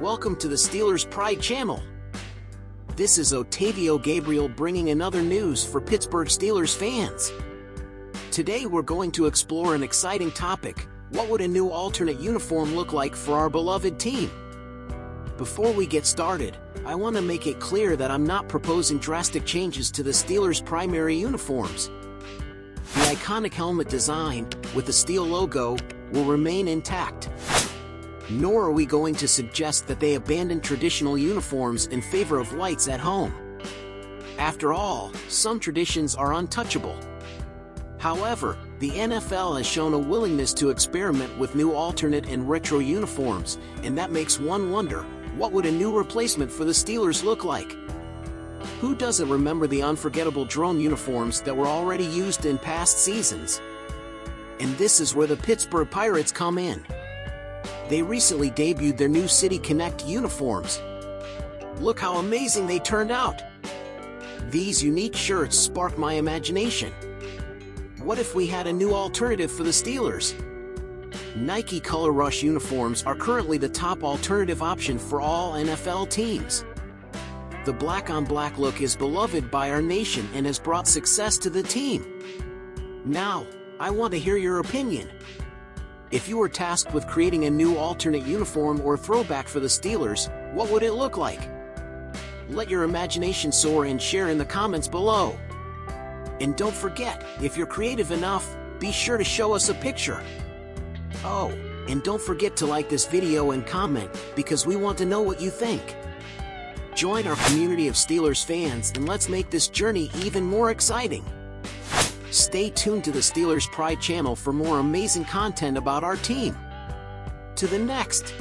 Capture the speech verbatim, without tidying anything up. Welcome to the Steelers Pride Channel. This is Otávio Gabriel bringing another news for Pittsburgh Steelers fans. Today we're going to explore an exciting topic: what would a new alternate uniform look like for our beloved team? Before we get started, I want to make it clear that I'm not proposing drastic changes to the Steelers' primary uniforms. The iconic helmet design, with the steel logo, will remain intact. Nor are we going to suggest that they abandon traditional uniforms in favor of whites at home. After all, some traditions are untouchable. However, the N F L has shown a willingness to experiment with new alternate and retro uniforms, and that makes one wonder, what would a new replacement for the Steelers look like? Who doesn't remember the unforgettable drone uniforms that were already used in past seasons? And this is where the Pittsburgh Pirates come in. They recently debuted their new City Connect uniforms. Look how amazing they turned out! These unique shirts sparked my imagination. What if we had a new alternative for the Steelers? Nike Color Rush uniforms are currently the top alternative option for all N F L teams. The black-on-black look is beloved by our nation and has brought success to the team. Now, I want to hear your opinion. If you were tasked with creating a new alternate uniform or throwback for the Steelers, what would it look like? Let your imagination soar and share in the comments below. And don't forget, if you're creative enough, be sure to show us a picture. Oh, and don't forget to like this video and comment, because we want to know what you think. Join our community of Steelers fans and let's make this journey even more exciting. Stay tuned to the Steelers Pride channel for more amazing content about our team. To the next!